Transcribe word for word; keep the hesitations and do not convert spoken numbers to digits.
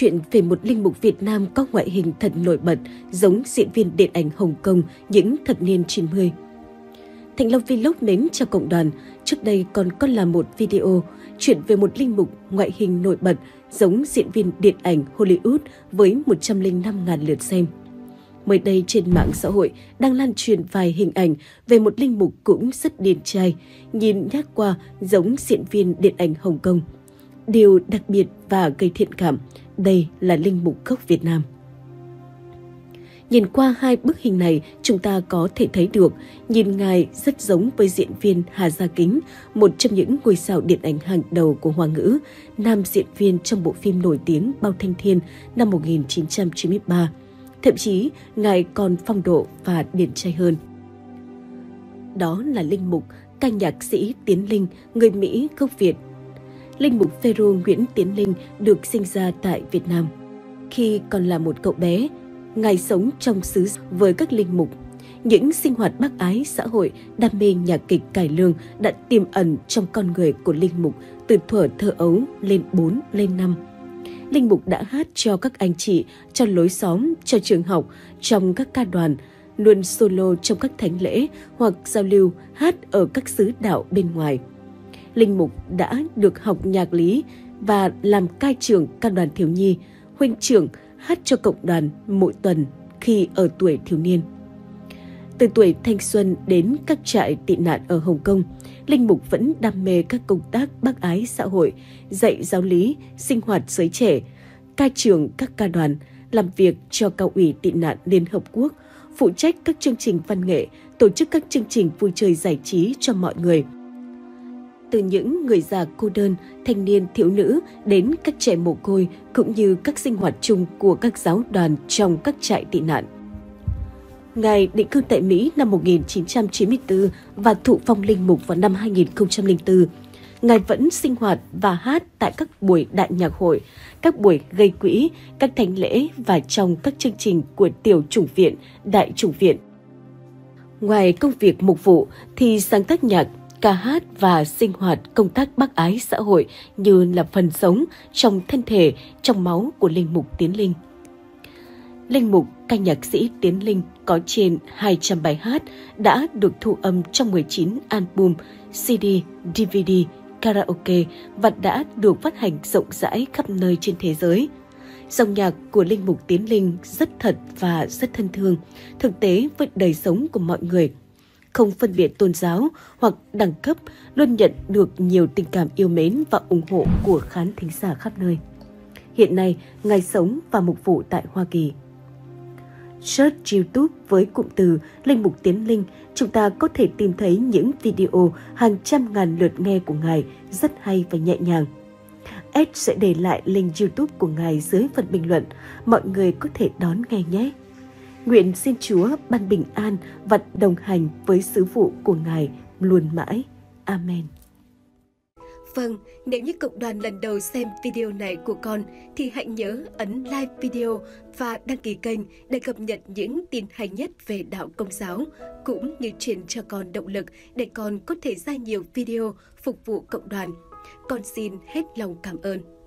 chuyện về một linh mục Việt Nam có ngoại hình thật nổi bật, giống diễn viên điện ảnh Hồng Kông những thập niên chín mươi. Thịnh Long Vlog mến chào cộng đoàn, trước đây còn có làm một video chuyện về một linh mục ngoại hình nổi bật, giống diễn viên điện ảnh Hollywood với một trăm lẻ năm nghìn lượt xem. Mới đây trên mạng xã hội đang lan truyền vài hình ảnh về một linh mục cũng rất điển trai, nhìn nhát qua giống diễn viên điện ảnh Hồng Kông. Điều đặc biệt và gây thiện cảm, đây là linh mục gốc Việt Nam. Nhìn qua hai bức hình này, chúng ta có thể thấy được, nhìn ngài rất giống với diễn viên Hà Gia Kính, một trong những ngôi sao điện ảnh hàng đầu của Hoa ngữ, nam diễn viên trong bộ phim nổi tiếng Bao Thanh Thiên năm một nghìn chín trăm chín mươi ba. Thậm chí, ngài còn phong độ và điển trai hơn. Đó là linh mục, ca nhạc sĩ Tiến Linh, người Mỹ gốc Việt. Linh mục Phêrô Nguyễn Tiến Linh được sinh ra tại Việt Nam. Khi còn là một cậu bé, ngài sống trong xứ với các linh mục. Những sinh hoạt bác ái xã hội, đam mê nhạc kịch cải lương đã tiềm ẩn trong con người của linh mục từ thuở thơ ấu lên bốn, lên năm. Linh mục đã hát cho các anh chị, cho lối xóm, cho trường học, trong các ca đoàn, luôn solo trong các thánh lễ hoặc giao lưu hát ở các xứ đạo bên ngoài. Linh mục đã được học nhạc lý và làm cai trưởng ca đoàn thiếu nhi, huynh trưởng, hát cho cộng đoàn mỗi tuần khi ở tuổi thiếu niên. Từ tuổi thanh xuân đến các trại tị nạn ở Hồng Kông, linh mục vẫn đam mê các công tác bác ái xã hội, dạy giáo lý, sinh hoạt giới trẻ, cai trưởng các ca đoàn, làm việc cho cao ủy tị nạn Liên Hợp Quốc, phụ trách các chương trình văn nghệ, tổ chức các chương trình vui chơi giải trí cho mọi người. Từ những người già cô đơn, thanh niên, thiếu nữ đến các trẻ mồ côi cũng như các sinh hoạt chung của các giáo đoàn trong các trại tị nạn. Ngài định cư tại Mỹ năm một nghìn chín trăm chín mươi tư và thụ phong linh mục vào năm hai nghìn không trăm lẻ tư. Ngài vẫn sinh hoạt và hát tại các buổi đại nhạc hội, các buổi gây quỹ, các thánh lễ và trong các chương trình của tiểu chủng viện, đại chủng viện. Ngoài công việc mục vụ thì sáng tác nhạc, ca hát và sinh hoạt công tác bác ái xã hội như là phần sống trong thân thể, trong máu của linh mục Tiến Linh. Linh mục ca nhạc sĩ Tiến Linh có trên hai trăm bài hát đã được thu âm trong mười chín album, xê đê, đê vê đê, karaoke và đã được phát hành rộng rãi khắp nơi trên thế giới. Dòng nhạc của linh mục Tiến Linh rất thật và rất thân thương, thực tế với đời sống của mọi người. Không phân biệt tôn giáo hoặc đẳng cấp, luôn nhận được nhiều tình cảm yêu mến và ủng hộ của khán thính giả khắp nơi. Hiện nay, ngài sống và mục vụ tại Hoa Kỳ. Search YouTube với cụm từ Linh mục Tiến Linh, chúng ta có thể tìm thấy những video hàng trăm ngàn lượt nghe của ngài rất hay và nhẹ nhàng. Ed sẽ để lại link YouTube của ngài dưới phần bình luận, mọi người có thể đón nghe nhé. Nguyện xin Chúa ban bình an và đồng hành với sứ vụ của Ngài luôn mãi. Amen. Vâng, nếu như cộng đoàn lần đầu xem video này của con thì hãy nhớ ấn like video và đăng ký kênh để cập nhật những tin hay nhất về đạo Công giáo, cũng như truyền cho con động lực để con có thể ra nhiều video phục vụ cộng đoàn. Con xin hết lòng cảm ơn.